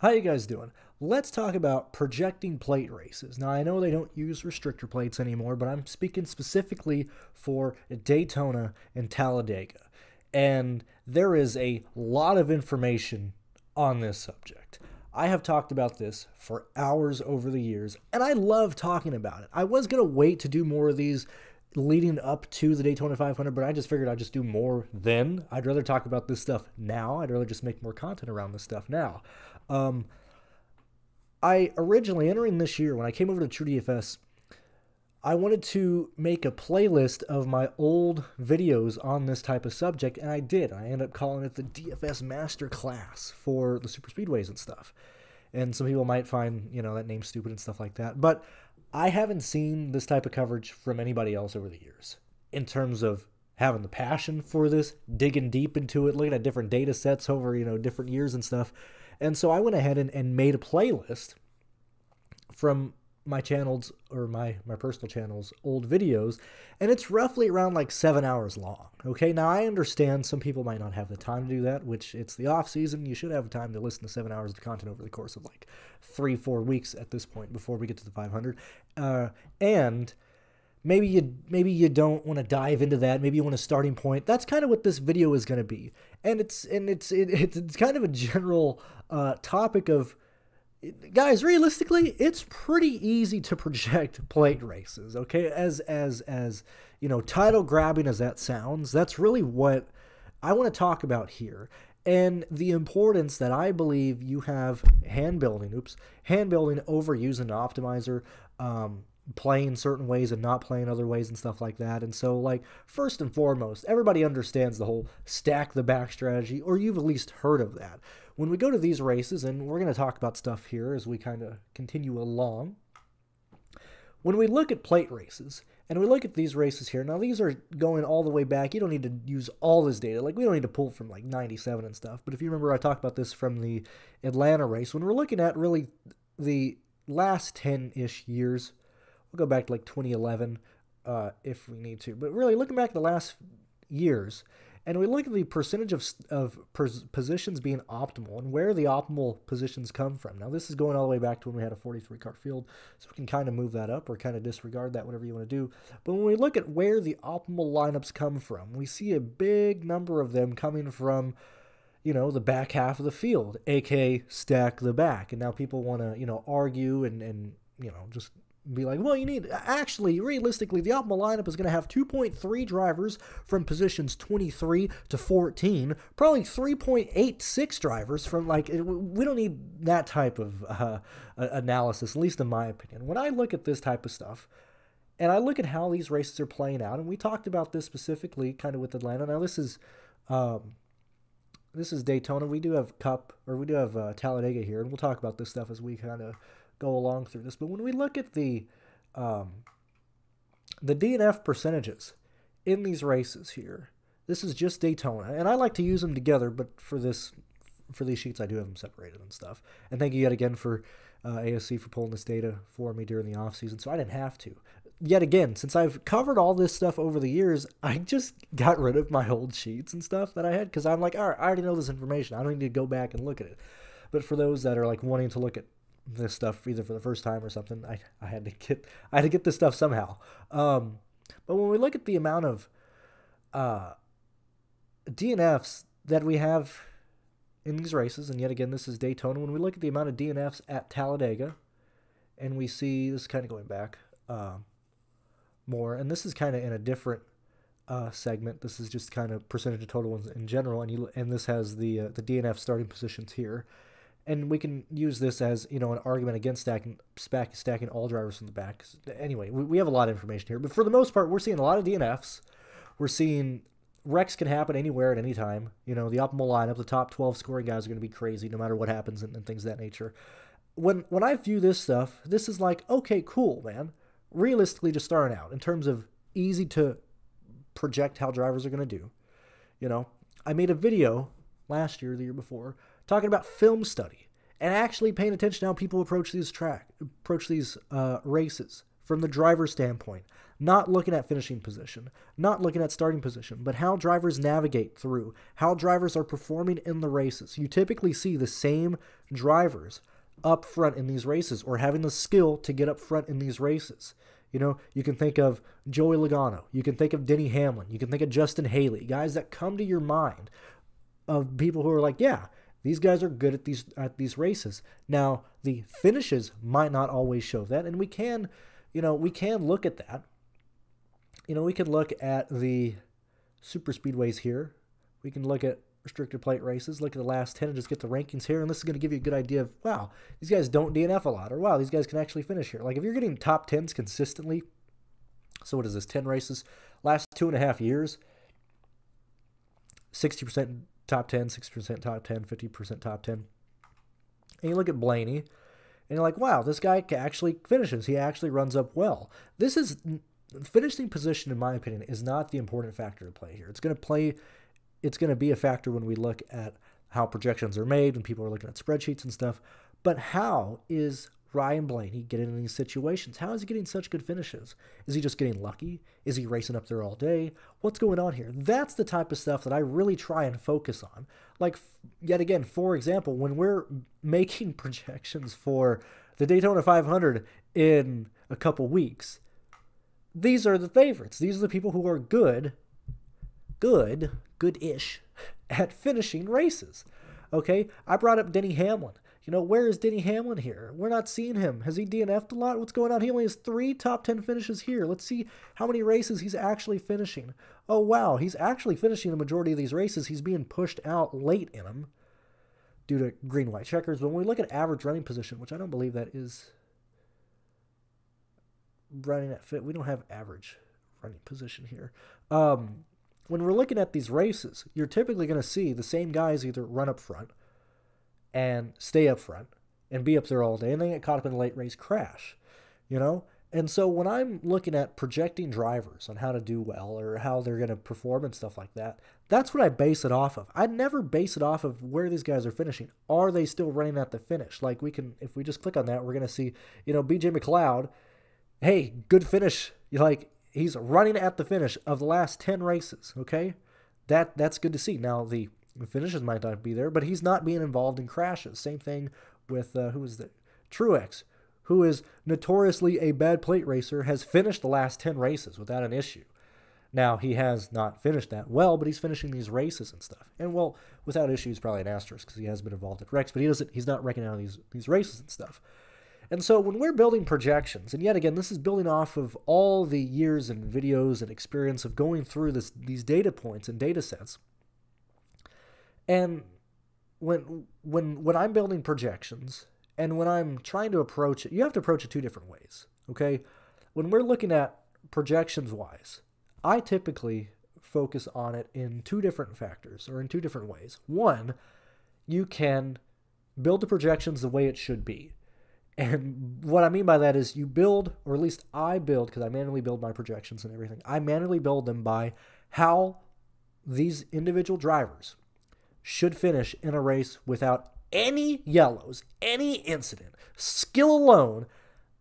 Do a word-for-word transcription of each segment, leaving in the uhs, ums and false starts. How you guys doing? Let's talk about projecting plate races. Now, I know they don't use restrictor plates anymore, but I'm speaking specifically for Daytona and Talladega. And there is a lot of information on this subject. I have talked about this for hours over the years, and I love talking about it. I was going to wait to do more of these leading up to the Daytona five hundred, but I just figured I'd just do more then. I'd rather talk about this stuff now. I'd rather just make more content around this stuff now. Um, I originally, entering this year, when I came over to True D F S, I wanted to make a playlist of my old videos on this type of subject, and I did. I ended up calling it the D F S Masterclass for the super speedways and stuff. And some people might find, you know, that name stupid and stuff like that, but I haven't seen this type of coverage from anybody else over the years in terms of having the passion for this, digging deep into it, looking at different data sets over, you know, different years and stuff. And so I went ahead and, and made a playlist from my channels, or my, my personal channels, old videos, and it's roughly around like seven hours long. Okay, now I understand some people might not have the time to do that, which it's the off season. You should have time to listen to seven hours of content over the course of like three, four weeks at this point before we get to the five hundred. Uh, and maybe you, maybe you don't want to dive into that. Maybe you want a starting point. That's kind of what this video is going to be. And it's, and it's, it, it's, it's kind of a general uh, topic of, guys, realistically, it's pretty easy to project plate races, okay? As, as, as you know, title grabbing as that sounds, that's really what I want to talk about here. And the importance that I believe you have hand building, oops, hand building over using an optimizer, um, playing certain ways and not playing other ways and stuff like that. And so, like, first and foremost, everybody understands the whole stack the back strategy, or you've at least heard of that. When we go to these races, and we're going to talk about stuff here as we kind of continue along, when we look at plate races, and we look at these races here, now these are going all the way back. You don't need to use all this data. Like, we don't need to pull from, like, ninety-seven and stuff. But if you remember, I talked about this from the Atlanta race. When we're looking at, really, the last ten-ish years, we'll go back to like twenty eleven uh, if we need to. But really, looking back at the last years, and we look at the percentage of, of pers positions being optimal and where the optimal positions come from. Now, this is going all the way back to when we had a forty-three car field, so we can kind of move that up or kind of disregard that, whatever you want to do. But when we look at where the optimal lineups come from, we see a big number of them coming from, you know, the back half of the field, a k a stack the back. And now people want to, you know, argue and, and you know, just be like, well, you need, actually, realistically, the optimal lineup is going to have two point three drivers from positions twenty-three to fourteen, probably three point eight six drivers from, like, we don't need that type of uh, analysis, at least in my opinion. When I look at this type of stuff, and I look at how these races are playing out, and we talked about this specifically kind of with Atlanta. Now, this is, um, this is Daytona. We do have Cup, or we do have uh, Talladega here, and we'll talk about this stuff as we kind of go along through this. But when we look at the um, the D N F percentages in these races here, this is just Daytona, and I like to use them together, but for this, for these sheets, I do have them separated and stuff. And thank you yet again for uh, A S C for pulling this data for me during the off season, so I didn't have to. Yet again, since I've covered all this stuff over the years, I just got rid of my old sheets and stuff that I had, because I'm like, all right, I already know this information. I don't need to go back and look at it. But for those that are like wanting to look at this stuff either for the first time or something, I, I had to get I had to get this stuff somehow. Um, but when we look at the amount of uh, D N Fs that we have in these races, and yet again, this is Daytona. When we look at the amount of D N Fs at Talladega, and we see this is kind of going back uh, more, and this is kind of in a different uh, segment. This is just kind of percentage of total ones in general, and you, and this has the uh, the D N F starting positions here. And we can use this as, you know, an argument against stacking stack, stacking all drivers from the back. Anyway, we, we have a lot of information here. But for the most part, we're seeing a lot of D N Fs. We're seeing wrecks can happen anywhere at any time. You know, the optimal lineup, the top twelve scoring guys are going to be crazy no matter what happens and, and things of that nature. When, when I view this stuff, this is like, okay, cool, man. Realistically, just starting out in terms of easy to project how drivers are going to do. You know, I made a video last year, the year before, talking about film study and actually paying attention to how people approach these track, approach these uh, races from the driver's standpoint, Not looking at finishing position, not looking at starting position, but how drivers navigate through, how drivers are performing in the races. You typically see the same drivers up front in these races or having the skill to get up front in these races. You know, you can think of Joey Logano. You can think of Denny Hamlin. You can think of Justin Haley, guys that come to your mind of people who are like, yeah, these guys are good at these at these races. Now, the finishes might not always show that, and we can, you know, we can look at that. You know, we can look at the super speedways here. We can look at restricted plate races, look at the last ten and just get the rankings here, and this is going to give you a good idea of, wow, these guys don't D N F a lot, or wow, these guys can actually finish here. Like, if you're getting top tens consistently, so what is this, ten races, last two and a half years, sixty percent top ten, sixty percent top ten, fifty percent top ten, and you look at Blaney, and you're like, wow, this guy actually finishes, he actually runs up well. This is, finishing position, in my opinion, is not the important factor to play here. It's going to play... It's going to be a factor when we look at how projections are made, when people are looking at spreadsheets and stuff. But how is Ryan Blaney getting in these situations? How is he getting such good finishes? Is he just getting lucky? Is he racing up there all day? What's going on here? That's the type of stuff that I really try and focus on. Like, yet again, for example, when we're making projections for the Daytona five hundred in a couple weeks, these are the favorites. These are the people who are good, good, good-ish at finishing races, okay? I brought up Denny Hamlin. You know, where is Denny Hamlin here? We're not seeing him. Has he D N F'd a lot? What's going on? He only has three top ten finishes here. Let's see how many races he's actually finishing. Oh, wow, he's actually finishing the majority of these races. He's being pushed out late in them due to green-white checkers. But when we look at average running position, which I don't believe that is running at fit, we don't have average running position here. Um... When we're looking at these races, you're typically going to see the same guys either run up front and stay up front and be up there all day and then get caught up in a late race crash, you know? And so when I'm looking at projecting drivers on how to do well or how they're going to perform and stuff like that, that's what I base it off of. I never base it off of where these guys are finishing. Are they still running at the finish? Like we can, if we just click on that, we're going to see, you know, B J McLeod, hey, good finish. You're like, he's running at the finish of the last ten races, okay? That that's good to see. Now, the finishes might not be there, but he's not being involved in crashes. Same thing with, uh, who is the Truex, who is notoriously a bad plate racer, has finished the last ten races without an issue. Now, he has not finished that well, but he's finishing these races and stuff. And, well, without issues, probably an asterisk because he has been involved at wrecks, but he doesn't, he's not wrecking out these, these races and stuff. And so when we're building projections, and yet again, this is building off of all the years and videos and experience of going through this, these data points and data sets. And when, when, when I'm building projections and when I'm trying to approach it, you have to approach it two different ways, okay? When we're looking at projections-wise, I typically focus on it in two different factors or in two different ways. One, you can build the projections the way it should be. And what I mean by that is you build, or at least I build, because I manually build my projections and everything. I manually build them by how these individual drivers should finish in a race without any yellows, any incident, skill alone.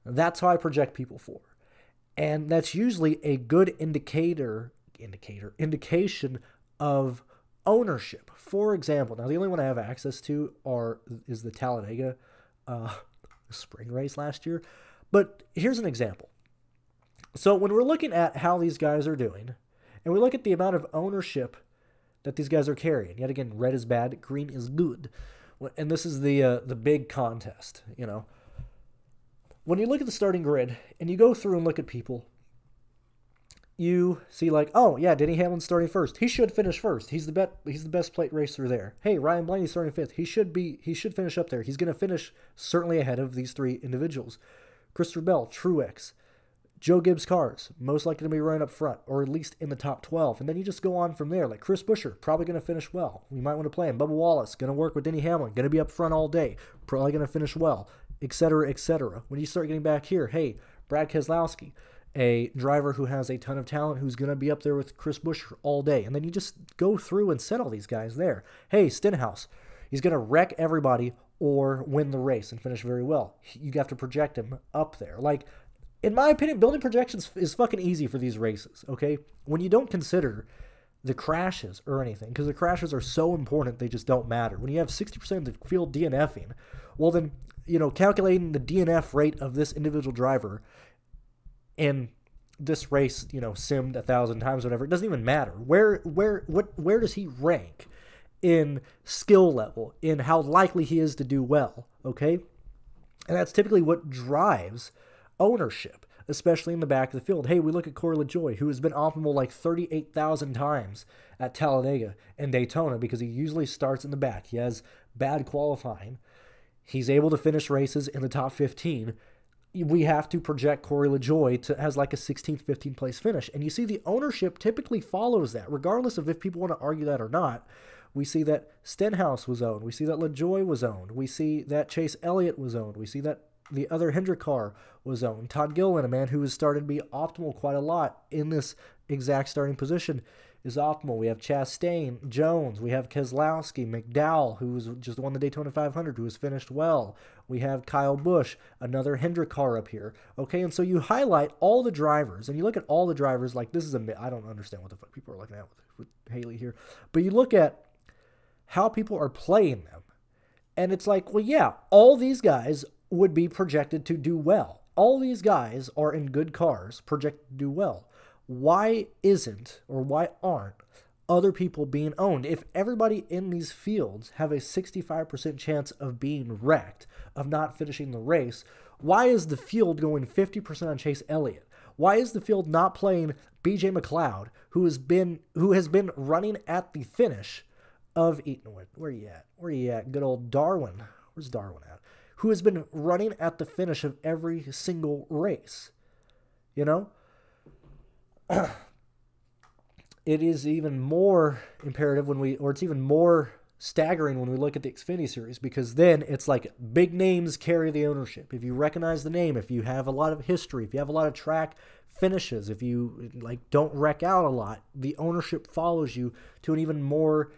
That's how I project people for. And that's usually a good indicator, indicator, indication of ownership. For example, now the only one I have access to are is the Talladega uh spring race last year, but here's an example. So when we're looking at how these guys are doing, and we look at the amount of ownership that these guys are carrying, yet again, red is bad, green is good, and this is the uh, the big contest, you know. When you look at the starting grid, and you go through and look at people, you see like, oh yeah, Denny Hamlin's starting first. He should finish first. He's the bet. He's the best plate racer there. Hey, Ryan Blaney's starting fifth. He should be. He should finish up there. He's going to finish certainly ahead of these three individuals, Christopher Bell, Truex, Joe Gibbs cars, most likely to be running up front or at least in the top twelve. And then you just go on from there. Like Chris Buescher, probably going to finish well. We might want to play him. Bubba Wallace going to work with Denny Hamlin. Going to be up front all day. Probably going to finish well, et cetera, et cetera. When you start getting back here, hey, Brad Keselowski, a driver who has a ton of talent who's going to be up there with Chris Buescher all day. And then you just go through and set all these guys there. Hey, Stenhouse, he's going to wreck everybody or win the race and finish very well. You have to project him up there. Like, in my opinion, building projections is fucking easy for these races, okay? When you don't consider the crashes or anything, because the crashes are so important, they just don't matter. When you have sixty percent of the field DNFing, well then, you know, calculating the D N F rate of this individual driver in this race, you know, simmed a thousand times, whatever, it doesn't even matter. Where, where, what, where does he rank in skill level, in how likely he is to do well, okay? And that's typically what drives ownership, especially in the back of the field. Hey, we look at Corey LaJoie, who has been optimal like thirty-eight thousand times at Talladega and Daytona because he usually starts in the back. He has bad qualifying. He's able to finish races in the top fifteen. We have to project Corey LaJoie to has like a sixteenth, fifteenth place finish. And you see the ownership typically follows that, regardless of if people want to argue that or not. We see that Stenhouse was owned. We see that LaJoie was owned. We see that Chase Elliott was owned. We see that the other Hendrick car was owned. Todd Gilliland, a man who has started to be optimal quite a lot in this exact starting position, is optimal. We have Chastain, Jones. We have Keselowski, McDowell, who's just won the Daytona five hundred, who has finished well. We have Kyle Busch, another Hendrick car up here. Okay, and so you highlight all the drivers, and you look at all the drivers like this is a myth. I don't understand what the fuck people are looking at with, with Haley here. But you look at how people are playing them, and it's like, well, yeah, all these guys would be projected to do well. All these guys are in good cars, projected to do well. Why isn't, or why aren't other people being owned? If everybody in these fields have a sixty-five percent chance of being wrecked, of not finishing the race, why is the field going fifty percent on Chase Elliott? Why is the field not playing B J McLeod, who has been who has been running at the finish of Eatonwood? Where you at? Where you at? Good old Darwin. Where's Darwin at? Who has been running at the finish of every single race? You know? It is even more imperative when we, or it's even more staggering when we look at the Xfinity Series, because then it's like big names carry the ownership. If you recognize the name, if you have a lot of history, if you have a lot of track finishes, if you like don't wreck out a lot, the ownership follows you to an even more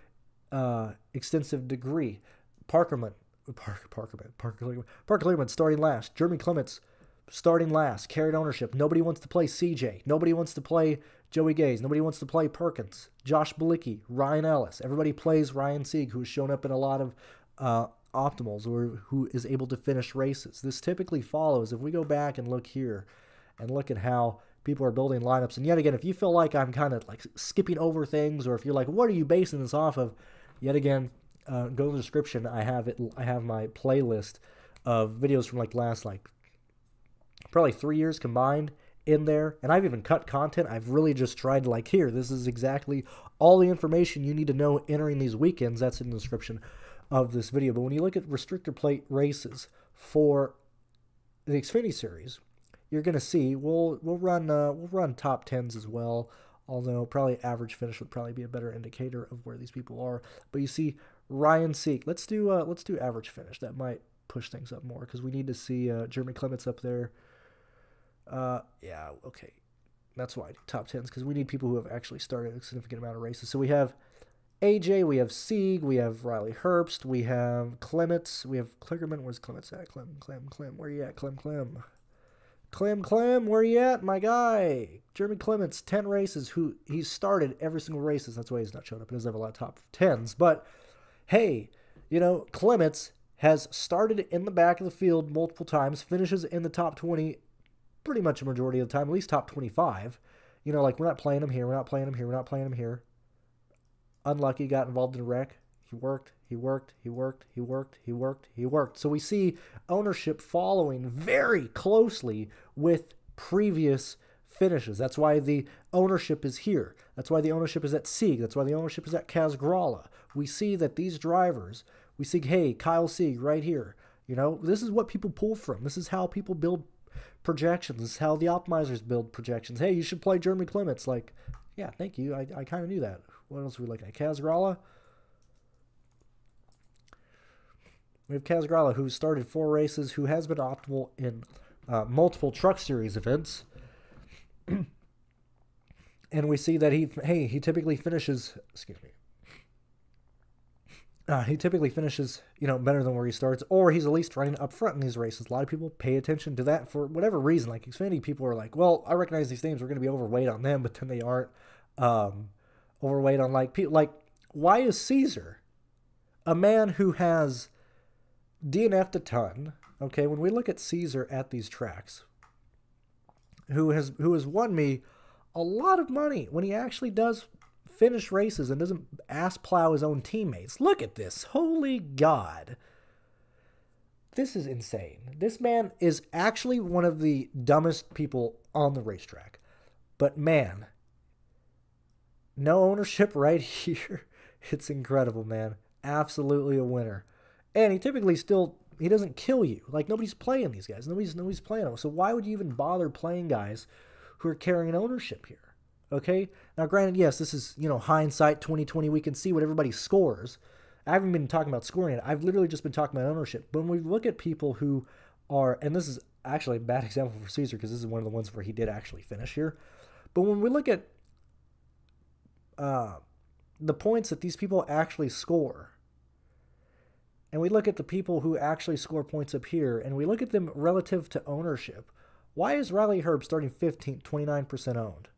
uh, extensive degree. Parkerman, Parker, Parkerman, Parker, Parkerman starting last. Jeremy Clements starting last, carried ownership. Nobody wants to play C J. Nobody wants to play Joey Gaze. Nobody wants to play Perkins, Josh Bilicki, Ryan Ellis. Everybody plays Ryan Sieg, who has shown up in a lot of uh, optimals, or who is able to finish races. This typically follows. If we go back and look here and look at how people are building lineups, and yet again, if you feel like I'm kind of like skipping over things, or if you're like, what are you basing this off of? Yet again, uh, go to the description. I have it. I have my playlist of videos from like last, like, probably three years combined in there. And I've even cut content. I've really just tried to like, here, this is exactly all the information you need to know entering these weekends. That's in the description of this video. But when you look at restrictor plate races for the Xfinity Series, you're going to see, we'll, we'll run, uh, we'll run top tens as well. Although probably average finish would probably be a better indicator of where these people are. But you see Ryan Sieg, let's do, uh, let's do average finish. That might push things up more, because we need to see uh, Jeremy Clements up there. Uh, yeah, okay. That's why I do top tens, because we need people who have actually started a significant amount of races. So we have A J, we have Sieg, we have Riley Herbst, we have Clements, we have Clickerman. Where's Clements at? Clem, Clem, Clem, where you at? Clem, Clem. Clem, Clem, where you at, my guy? Jeremy Clements, ten races, who he's started every single races. That's why he's not showing up. He doesn't have a lot of top tens. But, hey, you know, Clements has started in the back of the field multiple times, finishes in the top twenty pretty much a majority of the time, at least top twenty-five. You know, like, we're not playing him here, we're not playing him here, we're not playing him here. Unlucky, got involved in a wreck. He worked, he worked, he worked, he worked, he worked, he worked. So we see ownership following very closely with previous finishes. That's why the ownership is here. That's why the ownership is at Sieg. That's why the ownership is at Kaz Grala. We see that these drivers, we see, hey, Kyle Sieg right here. You know, this is what people pull from. This is how people build projections. This is how the optimizers build projections. Hey, you should play Jeremy Clements. Like, yeah, thank you. I, I kind of knew that. What else are we looking at? Kaz Grala. We have Kaz Grala, who started four races, who has been optimal in uh, multiple Truck Series events. And we see that he, hey, he typically finishes, excuse me. Uh, he typically finishes, you know, better than where he starts, or he's at least running up front in these races. A lot of people pay attention to that for whatever reason. Like Xfinity people are like, well, I recognize these names. We're going to be overweight on them, but then they aren't um, overweight on like people. Like, why is Caesar a man who has D N F'd a ton? Okay, when we look at Caesar at these tracks, who has who has won me a lot of money when he actually does finish races and doesn't ass plow his own teammates. Look at this. Holy God. This is insane. This man is actually one of the dumbest people on the racetrack. But man, no ownership right here. It's incredible, man. Absolutely a winner. And he typically still, he doesn't kill you. Like, nobody's playing these guys. Nobody's, nobody's playing them. So why would you even bother playing guys who are carrying ownership here? Okay, now granted, yes, this is, you know, hindsight twenty twenty. We can see what everybody scores. I haven't been talking about scoring it. I've literally just been talking about ownership. But when we look at people who are, and this is actually a bad example for Caesar because this is one of the ones where he did actually finish here. But when we look at uh, the points that these people actually score, and we look at the people who actually score points up here, and we look at them relative to ownership, why is Riley Herbst starting fifteenth, twenty-nine percent owned?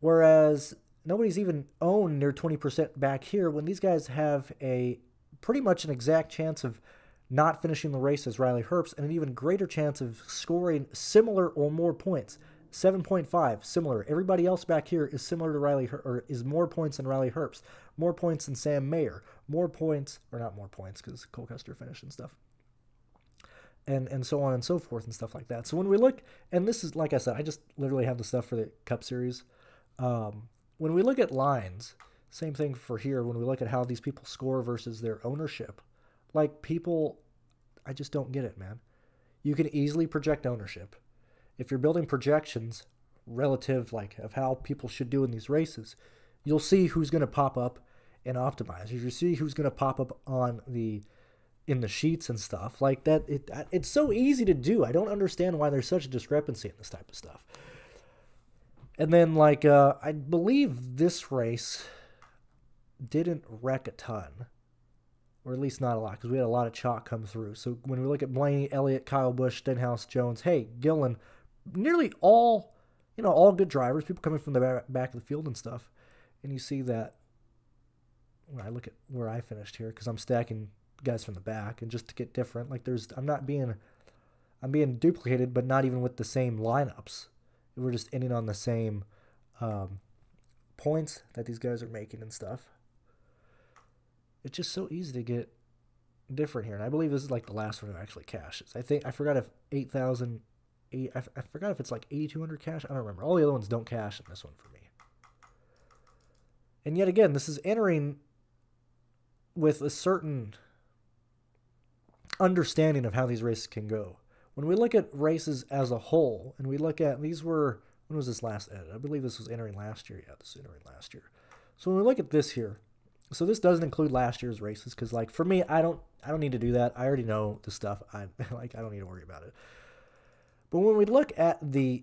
Whereas nobody's even owned near twenty percent back here when these guys have a pretty much an exact chance of not finishing the race as Riley Herbst and an even greater chance of scoring similar or more points. seven point five, similar. Everybody else back here is similar to Riley Her or is more points than Riley Herbst, more points than Sam Mayer, more points, or not more points because Cole Custer finished and stuff. And, and so on and so forth and stuff like that. So when we look, and this is, like I said, I just literally have the stuff for the Cup Series. Um, when we look at lines, same thing for here, when we look at how these people score versus their ownership, like people, I just don't get it, man. You can easily project ownership. If you're building projections relative, like, of how people should do in these races, you'll see who's going to pop up and optimize. You'll see who's going to pop up on the, in the sheets and stuff like that. It, it's so easy to do. I don't understand why there's such a discrepancy in this type of stuff. And then, like, uh, I believe this race didn't wreck a ton. Or at least not a lot, because we had a lot of chalk come through. So when we look at Blaney, Elliott, Kyle Busch, Stenhouse, Jones, hey, Gillen, nearly all, you know, all good drivers, people coming from the back of the field and stuff. And you see that when I look at where I finished here, because I'm stacking guys from the back. And just to get different, like, there's, I'm not being, I'm being duplicated, but not even with the same lineups. We're just ending on the same um, points that these guys are making and stuff. It's just so easy to get different here, and I believe this is like the last one who actually cashes. I think I forgot if eight thousand, eight, I, I forgot if it's like eighty-two hundred cash. I don't remember. All the other ones don't cash in this one for me. And yet again, this is entering with a certain understanding of how these races can go. When we look at races as a whole, and we look at, these were, when was this last edit? I believe this was entering last year. Yeah, this was entering last year. So when we look at this here, so this doesn't include last year's races, because, like, for me, I don't I don't need to do that. I already know the stuff. I, like, I don't need to worry about it. But when we look at the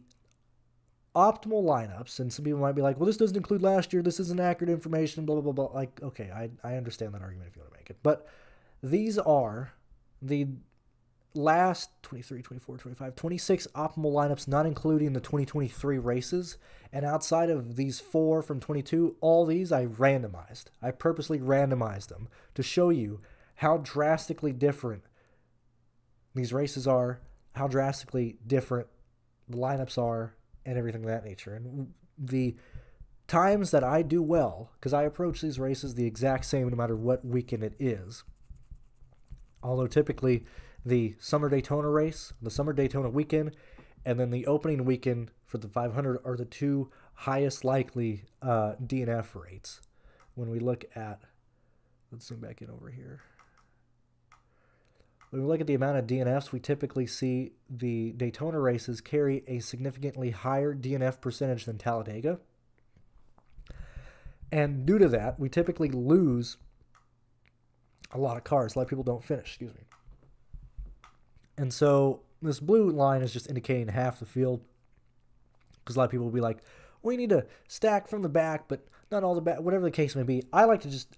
optimal lineups, and some people might be like, well, this doesn't include last year. This isn't accurate information, blah, blah, blah, blah. Like, okay, I, I understand that argument if you want to make it. But these are the last twenty-three, twenty-four, twenty-five, twenty-six optimal lineups, not including the twenty twenty-three races. And outside of these four from twenty-two, all these I randomized. I purposely randomized them to show you how drastically different these races are, how drastically different the lineups are, and everything of that nature. And the times that I do well, because I approach these races the exact same no matter what weekend it is, although typically the Summer Daytona race, the Summer Daytona weekend, and then the opening weekend for the five hundred are the two highest likely uh, D N F rates. When we look at, let's zoom back in over here. When we look at the amount of D N Fs, we typically see the Daytona races carry a significantly higher D N F percentage than Talladega. And due to that, we typically lose a lot of cars. A lot of people don't finish, excuse me. And so this blue line is just indicating half the field, because a lot of people will be like, we need to stack from the back, but not all the back, whatever the case may be. I like to just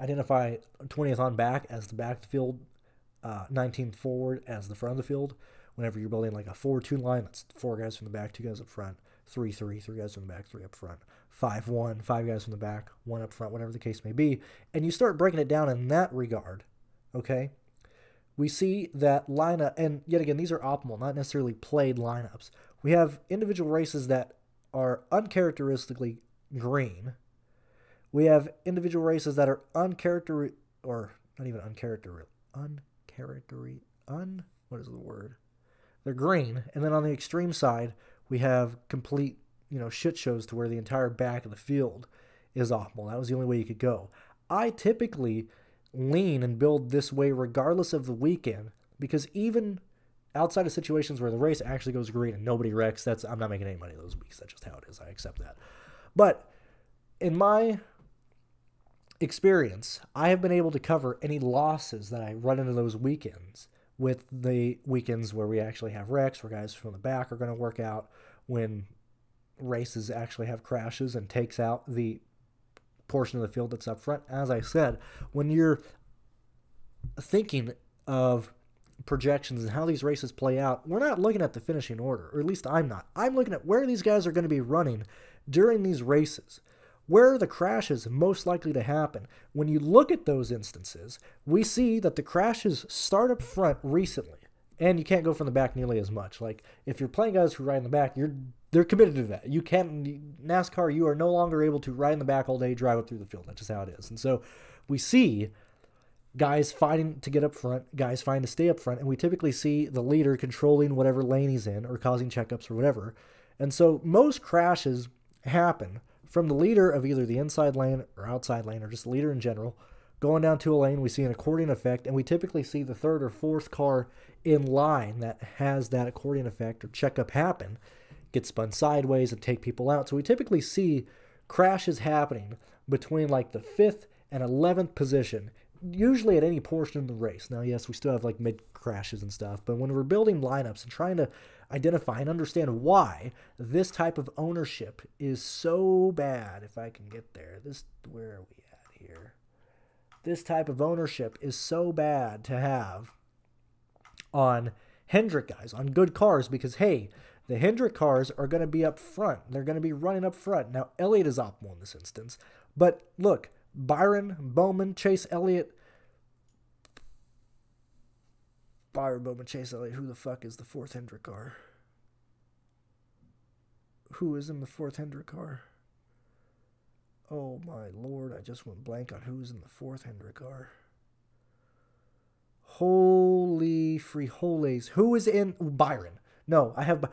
identify twentieth on back as the back of the field, uh, nineteenth forward as the front of the field. Whenever you're building like a four two line, that's four guys from the back, two guys up front, three, three, three guys from the back, three up front, five, one, five guys from the back, one up front, whatever the case may be. And you start breaking it down in that regard, okay? We see that lineup, and yet again, these are optimal, not necessarily played lineups. We have individual races that are uncharacteristically green. We have individual races that are uncharacter, or not even uncharacter, uncharacter, un, what is the word? They're green. And then on the extreme side, we have complete, you know, shit shows to where the entire back of the field is optimal. That was the only way you could go. I typically lean and build this way regardless of the weekend, because even outside of situations where the race actually goes green and nobody wrecks, that's I'm not making any money those weeks. That's just how it is. I accept that. But in my experience, I have been able to cover any losses that I run into those weekends with the weekends where we actually have wrecks, where guys from the back are going to work out, when races actually have crashes and takes out the portion of the field that's up front. As I said, when you're thinking of projections and how these races play out, we're not looking at the finishing order, or at least I'm not. I'm looking at where these guys are going to be running during these races. Where are the crashes most likely to happen? When you look at those instances, we see that the crashes start up front recently, and you can't go from the back nearly as much. Like, if you're playing guys who ride in the back, you're they're committed to that. You can't, NASCAR, you are no longer able to ride in the back all day, drive up through the field. That's just how it is. And so we see guys fighting to get up front, guys fighting to stay up front, and we typically see the leader controlling whatever lane he's in or causing checkups or whatever. And so most crashes happen from the leader of either the inside lane or outside lane, or just the leader in general, going down to a lane. We see an accordion effect, and we typically see the third or fourth car in line that has that accordion effect or checkup happen, get spun sideways and take people out. So we typically see crashes happening between like the fifth and eleventh position, usually at any portion of the race. Now, yes, we still have like mid crashes and stuff, but when we're building lineups and trying to identify and understand why this type of ownership is so bad. If I can get there, this, where are we at here? This type of ownership is so bad to have on Hendrick guys, on good cars, because, hey, the Hendrick cars are going to be up front. They're going to be running up front. Now, Elliott is optimal in this instance, but look, Byron, Bowman, Chase Elliott, Byron, Bowman, Chase Elliott. Who the fuck is the fourth Hendrick car? Who is in the fourth Hendrick car? Oh, my Lord. I just went blank on who's in the fourth Hendrick car. Holy frijoles. Who is in... Ooh, Byron. No, I have...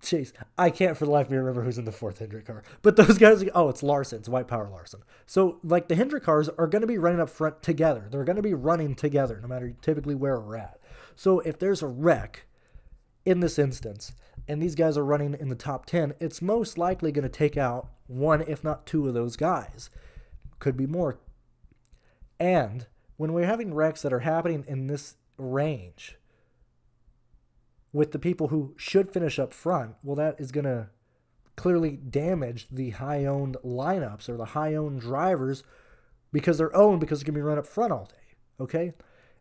Chase. I can't for the life of me remember who's in the fourth Hendrick car. But those guys... Oh, it's Larson. It's White Power Larson. So, like, the Hendrick cars are going to be running up front together. They're going to be running together, no matter typically where we're at. So, if there's a wreck in this instance, and these guys are running in the top ten, it's most likely going to take out one, if not two, of those guys. Could be more. And when we're having wrecks that are happening in this range with the people who should finish up front, well, that is going to clearly damage the high-owned lineups or the high-owned drivers, because they're owned because they're going to be run up front all day, okay?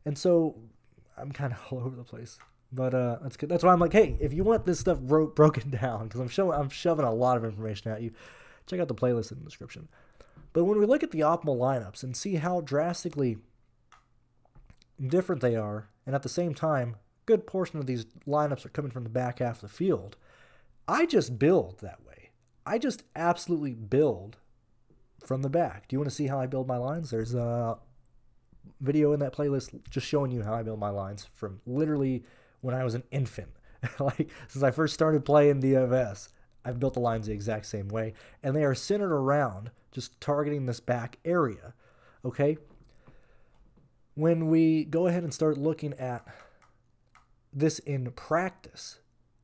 And so I'm kind of all over the place. But uh, that's good. That's why I'm like, hey, if you want this stuff bro broken down, because I'm showing, I'm shoving a lot of information at you, check out the playlist in the description. But when we look at the optimal lineups and see how drastically different they are, and at the same time, good portion of these lineups are coming from the back half of the field, I just build that way. I just absolutely build from the back. Do you want to see how I build my lines? There's a video in that playlist just showing you how I build my lines from literally when I was an infant. Like, since I first started playing D F S, I've built the lines the exact same way, and they are centered around just targeting this back area, okay? When we go ahead and start looking at this in practice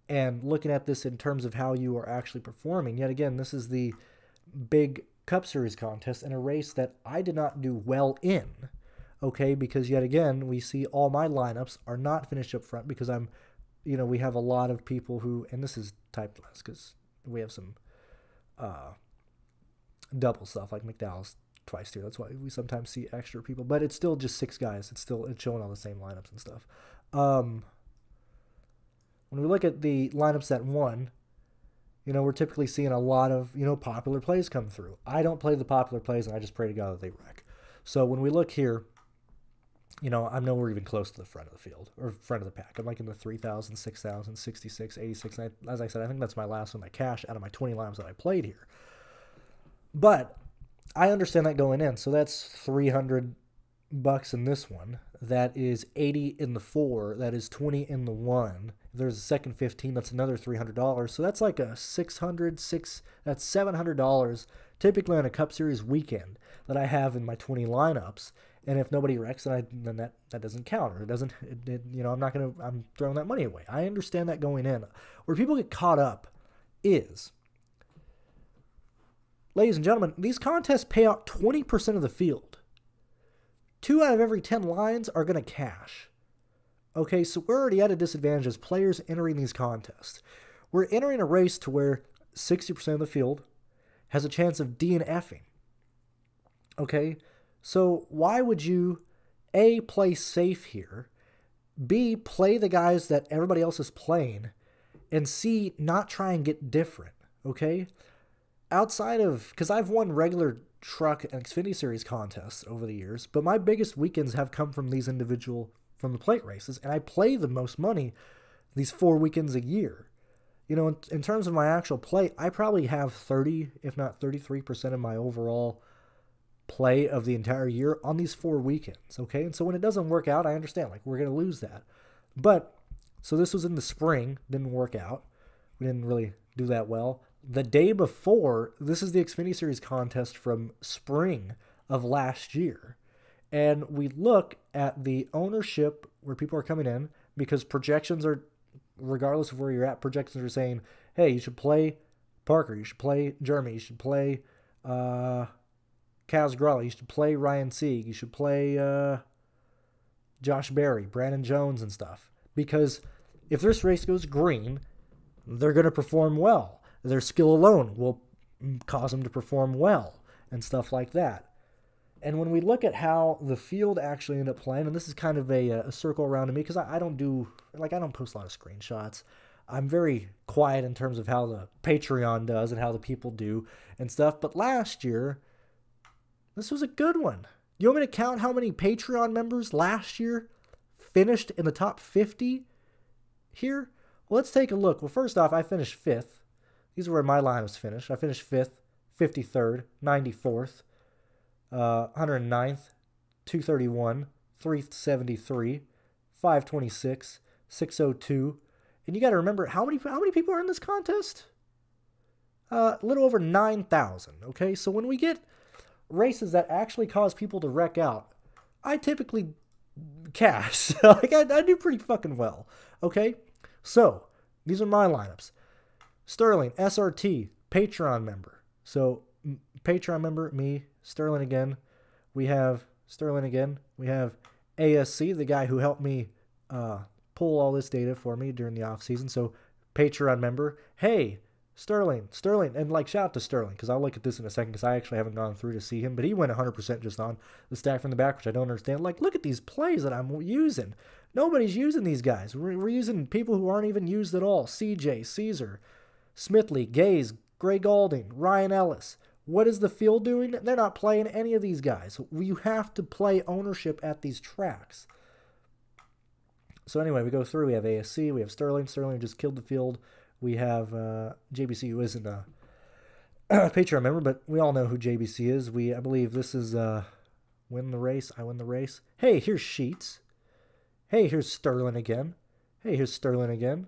and looking at this in terms of how you are actually performing, yet again, this is the big Cup Series contest and a race that I did not do well in. Okay, because yet again, we see all my lineups are not finished up front because I'm, you know, we have a lot of people who, and this is typed less because we have some uh, double stuff like McDowell's twice too. That's why we sometimes see extra people, but it's still just six guys. It's still it's showing all the same lineups and stuff. Um, when we look at the lineups that won, you know, we're typically seeing a lot of, you know, popular plays come through. I don't play the popular plays, and I just pray to God that they wreck. So when we look here, you know, I'm nowhere even close to the front of the field or front of the pack. I'm like in the three thousand, six thousand, sixty-six, eighty-six. And I, as I said, I think that's my last one, my cash out of my twenty lineups that I played here. But I understand that going in. So that's three hundred bucks in this one. That is eighty in the four. That is twenty in the one. If there's a second fifteen, that's another three hundred dollars. So that's like a six hundred, six, that's seven hundred dollars typically on a Cup Series weekend that I have in my twenty lineups. And if nobody wrecks, then, I, then that, that doesn't count, or it doesn't, it, it, you know, I'm not going to, I'm throwing that money away. I understand that going in. Where people get caught up is, ladies and gentlemen, these contests pay out twenty percent of the field. Two out of every ten lines are going to cash. Okay, so we're already at a disadvantage as players entering these contests. We're entering a race to where sixty percent of the field has a chance of D N F-ing. Okay, so why would you, A, play safe here, B, play the guys that everybody else is playing, and C, not try and get different, okay? Outside of, because I've won regular truck and Xfinity Series contests over the years, but my biggest weekends have come from these individual, from the plate races, and I play the most money these four weekends a year. You know, in, in terms of my actual play, I probably have thirty, if not thirty-three percent of my overall play of the entire year on these four weekends, okay? And so when it doesn't work out, I understand, like, we're going to lose that. But, so this was in the spring, didn't work out. We didn't really do that well. The day before, this is the Xfinity Series contest from spring of last year. And we look at the ownership where people are coming in, because projections are, regardless of where you're at, projections are saying, hey, you should play Parker, you should play Jeremy, you should play, uh... Kaz Grala, you should play Ryan Sieg, you should play uh, Josh Berry, Brandon Jones and stuff. Because if this race goes green, they're going to perform well. Their skill alone will cause them to perform well and stuff like that. And when we look at how the field actually ended up playing, and this is kind of a, a circle around to me, because I, I don't do, like I don't post a lot of screenshots. I'm very quiet in terms of how the Patreon does and how the people do and stuff. But last year, this was a good one. You want me to count how many Patreon members last year finished in the top fifty here? Well, let's take a look. Well, first off, I finished fifth. These are where my lineups finished. I finished fifth, fifty-third, ninety-fourth, uh, one hundred ninth, two thirty-one, three seventy-three, five twenty-six, six oh two. And you got to remember, how many, how many people are in this contest? Uh, a little over nine thousand, okay? So when we get races that actually cause people to wreck out, I typically cash. Like I, I do pretty fucking well. Okay, so these are my lineups. Sterling, S R T, Patreon member. So Patreon member, me, Sterling again. We have Sterling again. We have A S C, the guy who helped me uh, pull all this data for me during the off season. So Patreon member, hey, Sterling, Sterling, and like shout out to Sterling, because I'll look at this in a second, because I actually haven't gone through to see him, but he went one hundred percent just on the stack from the back, which I don't understand. Like, look at these plays that I'm using. Nobody's using these guys. We're, we're using people who aren't even used at all. C J, Caesar, Smithley, Gaze, Greg Alding, Ryan Ellis. What is the field doing? They're not playing any of these guys. You have to play ownership at these tracks. So anyway, we go through. We have A S C. We have Sterling. Sterling just killed the field. We have uh, J B C, who isn't a Patreon member, but we all know who J B C is. We, I believe this is uh, win the race, I win the race. Hey, here's Sheets. Hey, here's Sterling again. Hey, here's Sterling again.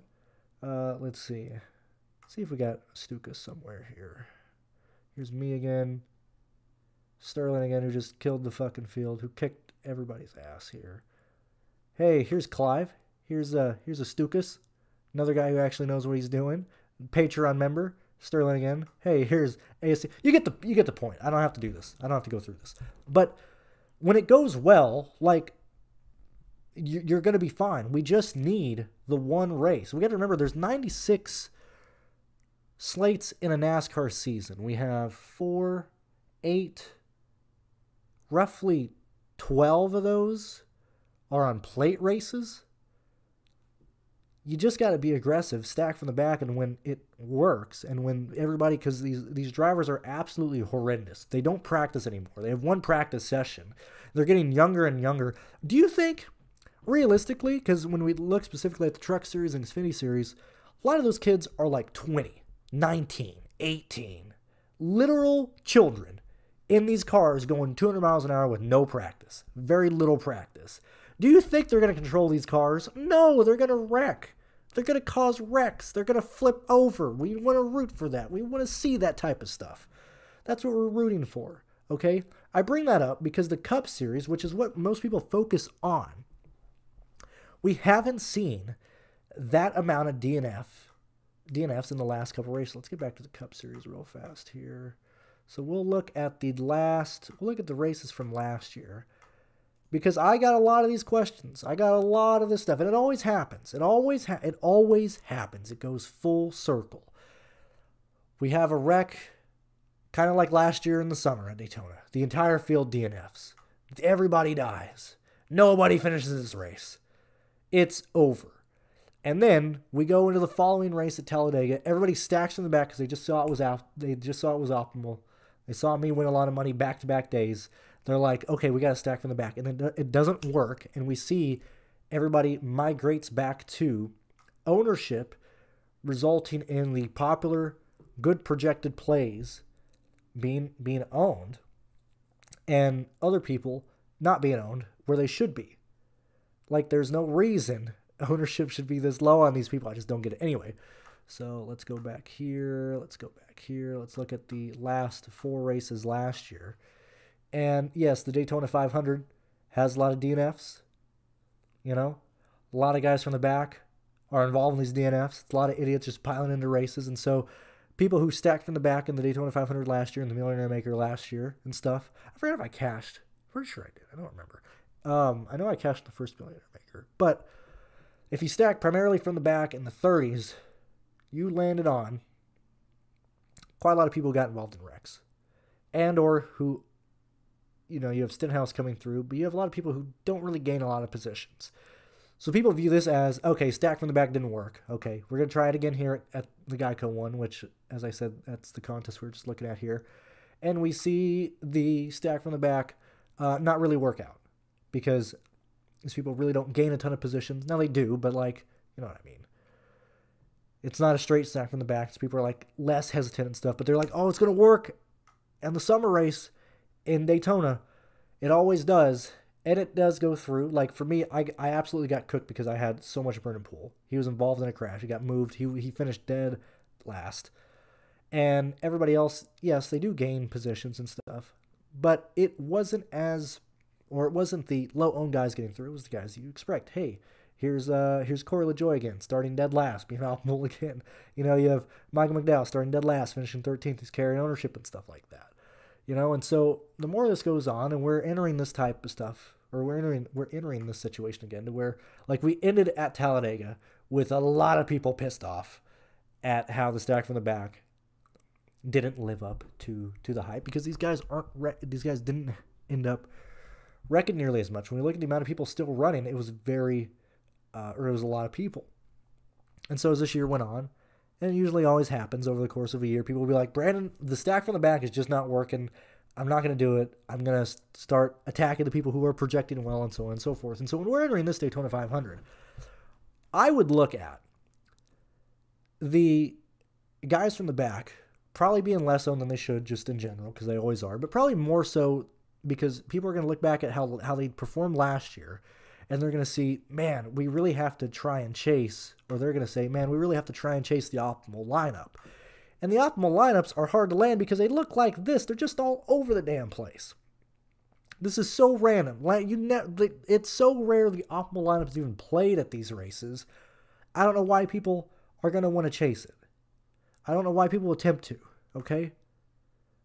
Uh, let's see. Let's see if we got Stuka somewhere here. Here's me again. Sterling again, who just killed the fucking field, who kicked everybody's ass here. Hey, here's Clive. Here's uh, here's a Stukas. Another guy who actually knows what he's doing. Patreon member, Sterling again. Hey, here's A S C. You get the you get the point. I don't have to do this. I don't have to go through this. But when it goes well, like, you're going to be fine. We just need the one race. We got to remember there's ninety-six slates in a NASCAR season. We have four, eight, roughly twelve of those are on plate races. You just got to be aggressive, stack from the back, and when it works, and when everybody, because these, these drivers are absolutely horrendous. They don't practice anymore. They have one practice session. They're getting younger and younger. Do you think, realistically, because when we look specifically at the Truck Series and Xfinity Series, a lot of those kids are like twenty, nineteen, eighteen, literal children in these cars going two hundred miles an hour with no practice, very little practice. Do you think they're going to control these cars? No, they're going to wreck. They're going to cause wrecks. They're going to flip over. We want to root for that. We want to see that type of stuff. That's what we're rooting for, okay? I bring that up because the Cup Series, which is what most people focus on, we haven't seen that amount of D N F, D N Fs in the last couple races. Let's get back to the Cup Series real fast here. So we'll look at the last, we'll look at the races from last year. Because I got a lot of these questions. I got a lot of this stuff. And it always happens. It always, ha it always happens. It goes full circle. We have a wreck, kind of like last year in the summer at Daytona. The entire field D N Fs. Everybody dies. Nobody finishes this race. It's over. And then we go into the following race at Talladega. Everybody stacks in the back because they just saw it was out. They just saw it was optimal. They saw me win a lot of money back-to-back days. They're like, okay, we got to stack from the back. And it, it doesn't work. And we see everybody migrates back to ownership, resulting in the popular, good projected plays being, being owned and other people not being owned where they should be. Like, there's no reason ownership should be this low on these people. I just don't get it anyway. So let's go back here. Let's go back here. Let's look at the last four races last year. And yes, the Daytona five hundred has a lot of D N Fs, you know, a lot of guys from the back are involved in these D N Fs. It's a lot of idiots just piling into races. And so people who stacked from the back in the Daytona five hundred last year and the Millionaire Maker last year and stuff, I forgot if I cashed. Pretty sure I did. I don't remember. Um, I know I cashed the first Millionaire Maker, but if you stack primarily from the back in the thirties, you landed on quite a lot of people who got involved in wrecks and or who, you know, you have Stenhouse coming through, but you have a lot of people who don't really gain a lot of positions. So people view this as, okay, stack from the back didn't work. Okay, we're going to try it again here at, at the Geico one, which, as I said, that's the contest we were just looking at here. And we see the stack from the back uh, not really work out because these people really don't gain a ton of positions. Now they do, but, like, you know what I mean. It's not a straight stack from the back. So people are, like, less hesitant and stuff, but they're like, oh, it's going to work. And the summer race in Daytona, it always does, and it does go through. Like, for me, I, I absolutely got cooked because I had so much burn and pool. He was involved in a crash. He got moved. He, he finished dead last. And everybody else, yes, they do gain positions and stuff, but it wasn't as, or it wasn't the low-owned guys getting through. It was the guys you expect. Hey, here's uh, here's Corey LaJoie again, starting dead last, being optimal again. You know, you have Michael McDowell starting dead last, finishing thirteenth. He's carrying ownership and stuff like that. You know, and so the more this goes on, and we're entering this type of stuff, or we're entering we're entering this situation again, to where, like, we ended at Talladega with a lot of people pissed off at how the stack from the back didn't live up to to the hype because these guys aren't these guys didn't end up wrecking nearly as much. When we look at the amount of people still running, it was very, uh, or it was a lot of people. And so as this year went on, and it usually always happens over the course of a year, people will be like, Brandon, the stack from the back is just not working. I'm not going to do it. I'm going to start attacking the people who are projecting well and so on and so forth. And so when we're entering this Daytona five hundred, I would look at the guys from the back probably being less owned than they should just in general, because they always are, but probably more so because people are going to look back at how, how they performed last year, and they're going to see, man, we really have to try and chase, or they're going to say, man, we really have to try and chase the optimal lineup. And the optimal lineups are hard to land because they look like this. They're just all over the damn place. This is so random. You ne it's so rare the optimal lineup is even played at these races. I don't know why people are going to want to chase it. I don't know why people attempt to, okay?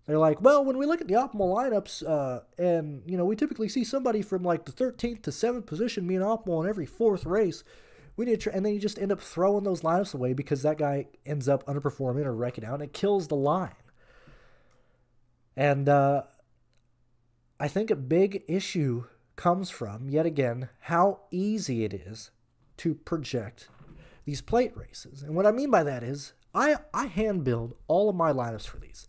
They're like, well, when we look at the optimal lineups, uh, and, you know, we typically see somebody from, like, the thirteenth to seventh position being optimal in every fourth race. We need to try, and then you just end up throwing those lineups away because that guy ends up underperforming or wrecking out, and it kills the line. And uh, I think a big issue comes from, yet again, how easy it is to project these plate races. And what I mean by that is I, I hand build all of my lineups for these.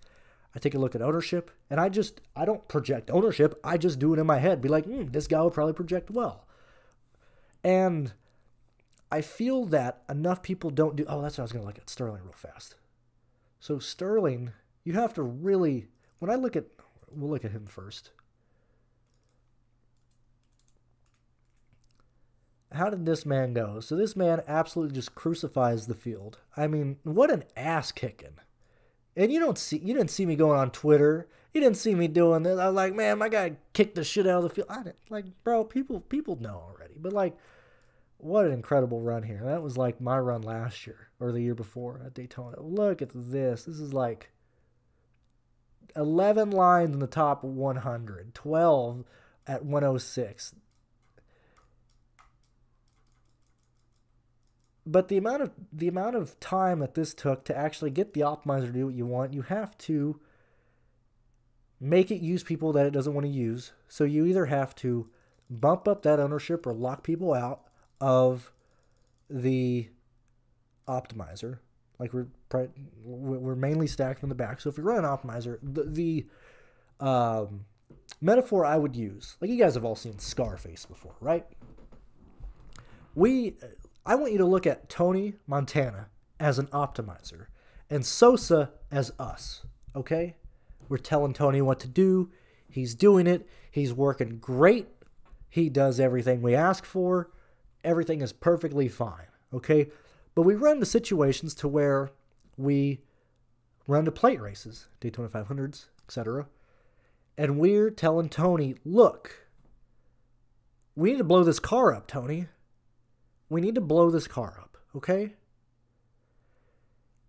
I take a look at ownership, and I just, I don't project ownership. I just do it in my head. Be like, hmm, this guy will probably project well. And I feel that enough people don't do, oh, that's what I was going to look at, Sterling real fast. So Sterling, you have to really, when I look at, we'll look at him first. How did this man go? So this man absolutely just crucifies the field. I mean, what an ass kicking. And you don't see, you didn't see me going on Twitter. You didn't see me doing this. I was like, man, my guy kicked the shit out of the field. I didn't, like, bro, people, people know already. But, like, what an incredible run here. That was, like, my run last year or the year before at Daytona. Look at this. This is, like, eleven lines in the top one hundred. twelve at one oh six. But the amount of the amount of time that this took to actually get the optimizer to do what you want, you have to make it use people that it doesn't want to use. So you either have to bump up that ownership or lock people out of the optimizer. Like we're we're mainly stacked from the back. So if you run an optimizer, the, the um, metaphor I would use, like you guys have all seen Scarface before, right? We. I want you to look at Tony Montana as an optimizer and Sosa as us, okay? We're telling Tony what to do. He's doing it. He's working great. He does everything we ask for. Everything is perfectly fine, okay? But we run into situations to where we run into plate races, Daytona five hundreds, et cetera, and we're telling Tony, look, we need to blow this car up, Tony. We need to blow this car up, okay?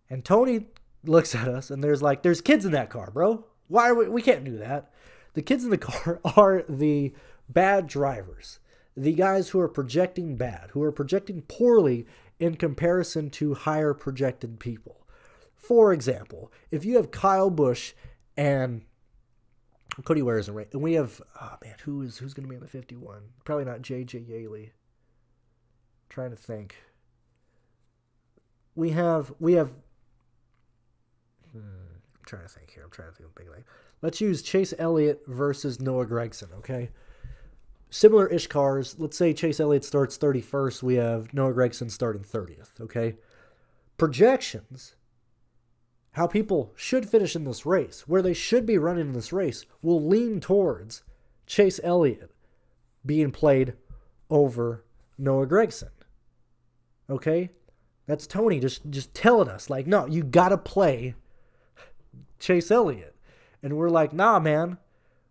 And Tony looks at us, and there's like, there's kids in that car, bro. Why are we, we can't do that. The kids in the car are the bad drivers, the guys who are projecting bad, who are projecting poorly in comparison to higher projected people. For example, if you have Kyle Busch and Cody Ware is a race, and we have, oh man, who is, who's going to be in the fifty-one? Probably not J J Yaley. Trying to think. We have we have. Hmm, I'm trying to think here. I'm trying to think of a big thing. Let's use Chase Elliott versus Noah Gregson. Okay, similar-ish cars. Let's say Chase Elliott starts thirty-first. We have Noah Gregson starting thirtieth. Okay, projections. How people should finish in this race, where they should be running in this race, will lean towards Chase Elliott being played over Noah Gregson. Okay? That's Tony just, just telling us, like, no, you gotta play Chase Elliott. And we're like, nah, man,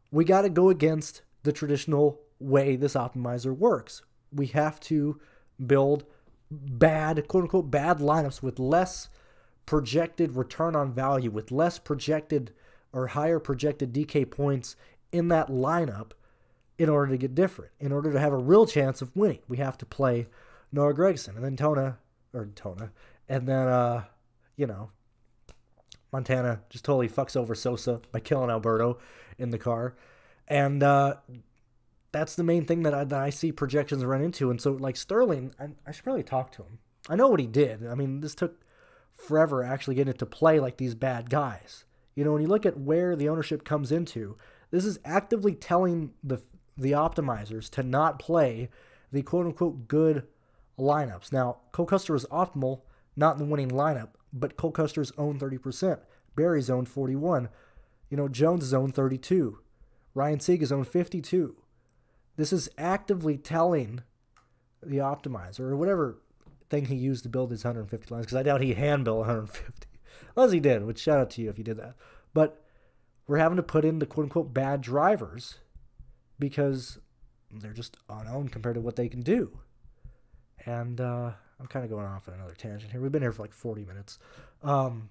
we gotta go against the traditional way this optimizer works. We have to build bad, quote-unquote, bad lineups with less projected return on value, with less projected or higher projected D K points in that lineup in order to get different, in order to have a real chance of winning. We have to play Noah Gregson, and then Tona, or Tona, and then, uh, you know, Montana just totally fucks over Sosa by killing Alberto in the car. And uh, that's the main thing that I, that I see projections run into. And so, like, Sterling, I, I should probably talk to him. I know what he did. I mean, this took forever actually getting it to play like these bad guys. You know, when you look at where the ownership comes into, this is actively telling the the optimizers to not play the quote-unquote good lineups. Now, Cole Custer was optimal, not in the winning lineup, but Cole Custer's own thirty percent. Barry's own forty-one. You know, Jones' own thirty-two. Ryan Sieg is own fifty-two. This is actively telling the optimizer, or whatever thing he used to build his one hundred fifty lines, because I doubt he hand-built one hundred fifty. Unless he did, which shout out to you if you did that. But we're having to put in the quote-unquote bad drivers, because they're just unowned compared to what they can do. And uh, I'm kind of going off on another tangent here. We've been here for like forty minutes. Um,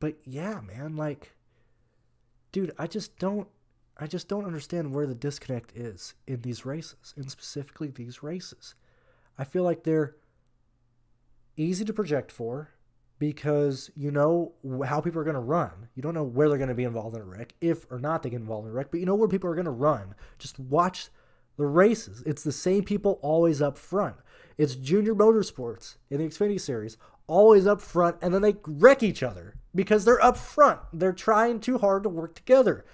but yeah, man, like, dude, I just don't, I just don't understand where the disconnect is in these races, and specifically these races. I feel like they're easy to project for. because you know how people are going to run. You don't know where they're going to be involved in a wreck, if or not they get involved in a wreck, but you know where people are going to run. Just watch the races. It's the same people always up front. It's Junior Motorsports in the Xfinity Series, always up front, and then they wreck each other because they're up front. They're trying too hard to work together.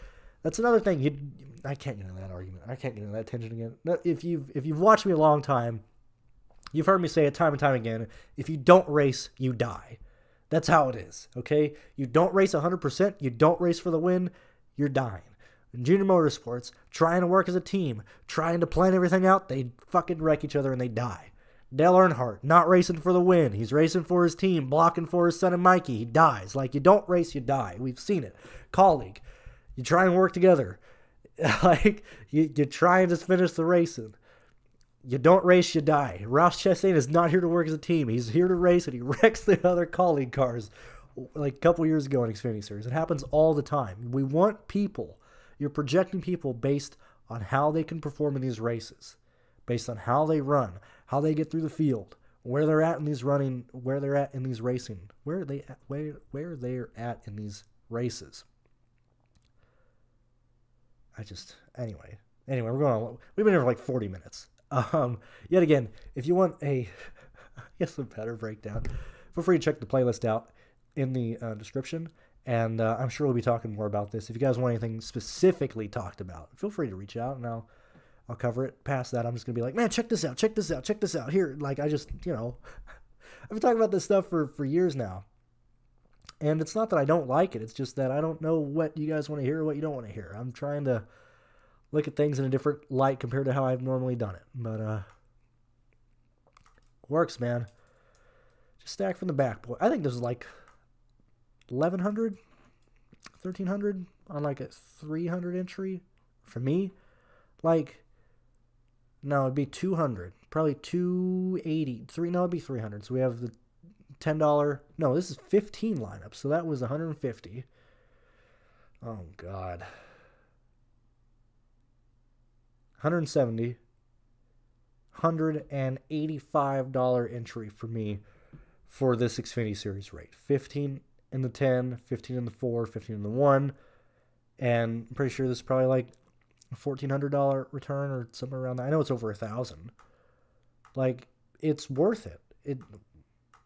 That's another thing. You, I can't get into that argument. I can't get into that tension again. No, if you've, if you've watched me a long time, you've heard me say it time and time again, if you don't race, you die. That's how it is, okay? You don't race one hundred percent. You don't race for the win. You're dying. In Junior Motorsports, trying to work as a team, trying to plan everything out, they fucking wreck each other and they die. Dale Earnhardt, not racing for the win. He's racing for his team, blocking for his son and Mikey. He dies. Like, you don't race, you die. We've seen it. Colleague, you try and work together. Like, you, you try and just finish the racing. You don't race, you die. Ross Chastain is not here to work as a team. He's here to race, and he wrecks the other colleague cars. Like a couple years ago in Xfinity Series. It happens all the time. We want people. You're projecting people based on how they can perform in these races, based on how they run, how they get through the field, where they're at in these running, where they're at in these racing, where they at, where where they're at in these races. I just anyway, anyway, we're going on. We've been here for like forty minutes. Um, yet again, if you want a yes, a better breakdown, feel free to check the playlist out in the uh, description. And uh, I'm sure we'll be talking more about this. If you guys want anything specifically talked about, feel free to reach out, and I'll, I'll cover it. Past that, I'm just going to be like, man, check this out, check this out, check this out. Here, like, I just, you know, I've been talking about this stuff for, for years now. And it's not that I don't like it. It's just that I don't know what you guys want to hear or what you don't want to hear. I'm trying to look at things in a different light compared to how I've normally done it. But uh, works, man. Just stack from the back, boy. I think this is like eleven hundred, thirteen hundred on like a three hundred entry for me. Like, no, it'd be two hundred, probably two eighty, three, no, it'd be three hundred. So we have the ten dollar, no, this is fifteen lineup. So that was one hundred fifty. Oh God. one hundred seventy, one hundred eighty-five dollar entry for me for this Xfinity Series rate. fifteen in the ten, fifteen in the four, fifteen in the one. And I'm pretty sure this is probably like fourteen hundred dollar return or somewhere around that. I know it's over a thousand. Like, it's worth it. It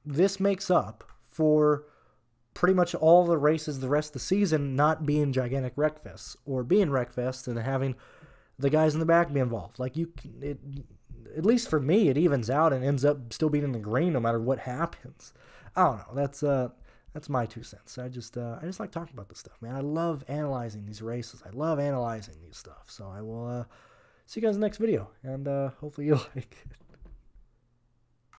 this makes up for pretty much all the races the rest of the season not being gigantic wreck fests, or being wreck fests and having the guys in the back be involved. Like, you, it, at least for me, it evens out and ends up still being in the green no matter what happens. I don't know. That's uh that's my two cents. I just uh, I just like talking about this stuff, man. I love analyzing these races. I love analyzing these stuff. So I will uh, see you guys in the next video, and uh, hopefully you like it.